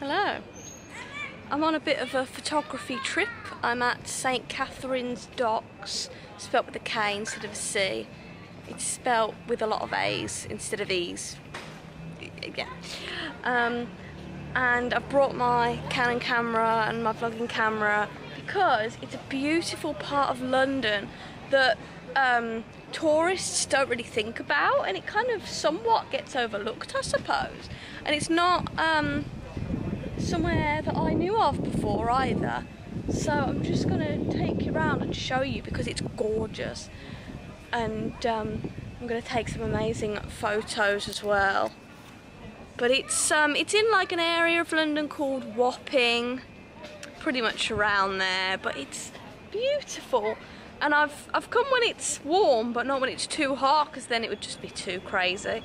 Hello. I'm on a bit of a photography trip. I'm at St. Katharine's Docks, spelt with a K instead of a C. It's spelt with a lot of A's instead of E's. Yeah. And I've brought my Canon camera and my vlogging camera because it's a beautiful part of London that tourists don't really think about, and it kind of somewhat gets overlooked, I suppose. And it's not somewhere that I knew of before either. So I'm just gonna take you around and show you because it's gorgeous. And I'm gonna take some amazing photos as well. But it's in like an area of London called Wapping, pretty much around there, but it's beautiful. And I've come when it's warm, but not when it's too hot, because then it would just be too crazy.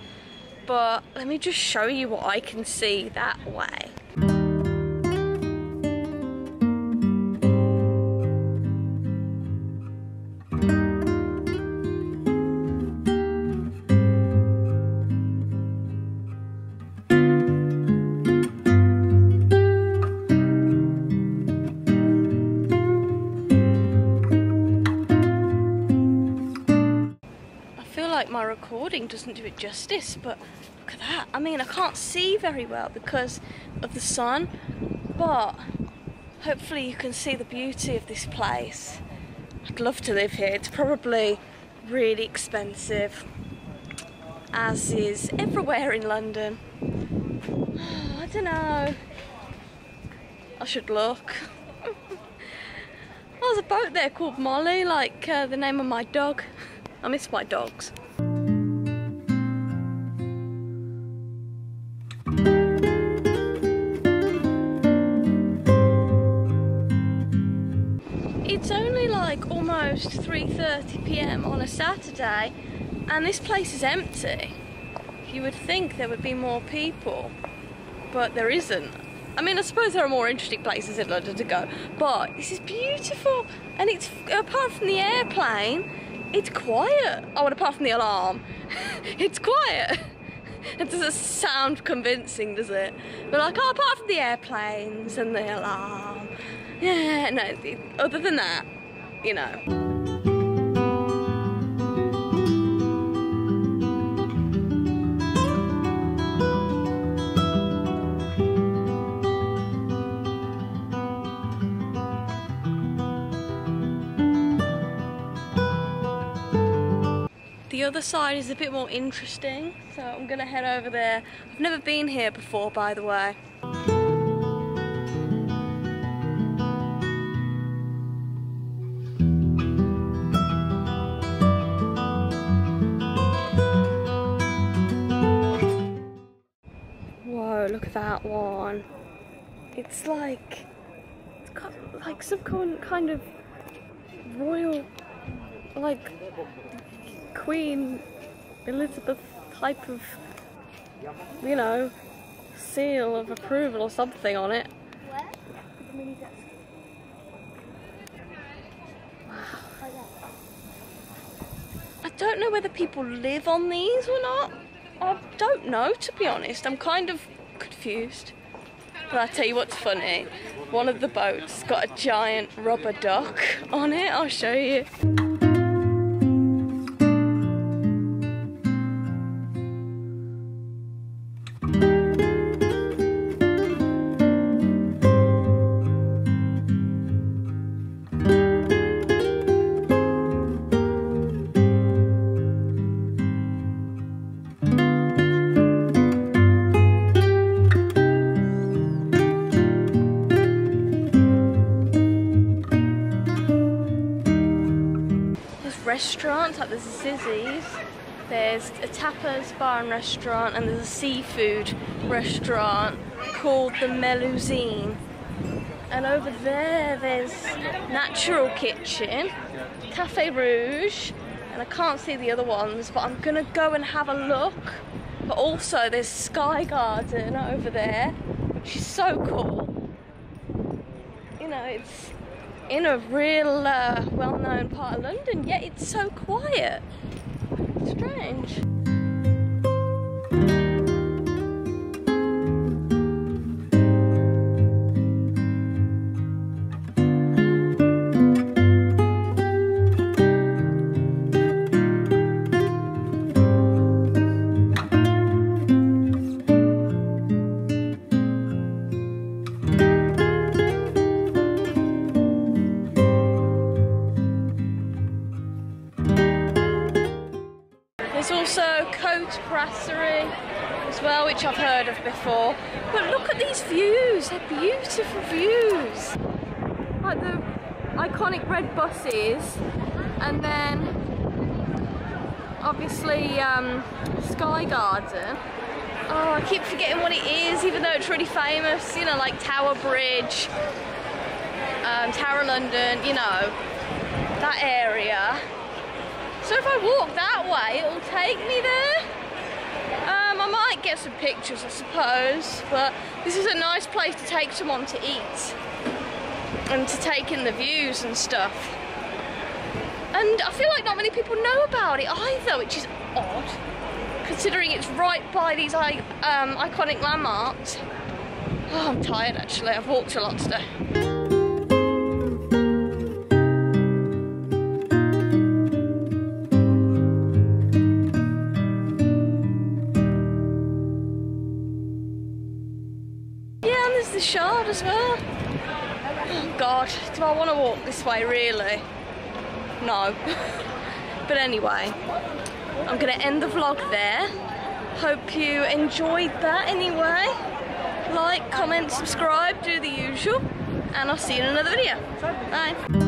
But let me just show you what I can see that way. My recording doesn't do it justice, but look at that. I mean, I can't see very well because of the sun, but hopefully you can see the beauty of this place. I'd love to live here. It's probably really expensive, as is everywhere in London. Oh, I don't know. I should look. There's a boat there called Molly, like the name of my dog. I miss my dogs. It's only like almost 3:30 p.m. on a Saturday, and this place is empty. You would think there would be more people, but there isn't. I mean, I suppose there are more interesting places in London to go, but this is beautiful, and it's, apart from the airplane, it's quiet. Oh, and apart from the alarm, it's quiet. It doesn't sound convincing, does it? But like, oh, apart from the airplanes and the alarm. Yeah, no, other than that, you know. The other side is a bit more interesting, so I'm gonna head over there. I've never been here before, by the way. Look at that one. It's like, it's got like some kind of royal, like Queen Elizabeth type of, you know, seal of approval or something on it. Wow. I don't know whether people live on these or not. I don't know, to be honest. I'm kind of confused. But I'll tell you what's funny. One of the boats got a giant rubber duck on it. I'll show you. Restaurants, like there's a Zizzi's, there's a tapas bar and restaurant, and there's a seafood restaurant called the Melusine. And over there, there's Natural Kitchen, Cafe Rouge, and I can't see the other ones, but I'm gonna go and have a look. But also, there's Sky Garden over there, which is so cool. You know, it's in a real well-known part of London, yet it's so quiet. Strange. before, but look at these views, they're beautiful views. Like the iconic red buses, and then obviously Sky Garden. Oh, I keep forgetting what it is, even though it's really famous, you know, like Tower Bridge, Tower of London, you know, that area. So if I walk that way, it'll take me there. I might get some pictures, I suppose, but this is a nice place to take someone to eat and to take in the views and stuff. And I feel like not many people know about it either, which is odd, considering it's right by these iconic landmarks. Oh, I'm tired actually, I've walked a lot today. The Shard as well. Oh God, do I want to walk this way really? No. But anyway, I'm going to end the vlog there. Hope you enjoyed that anyway. Like, comment, subscribe, do the usual, and I'll see you in another video. Bye.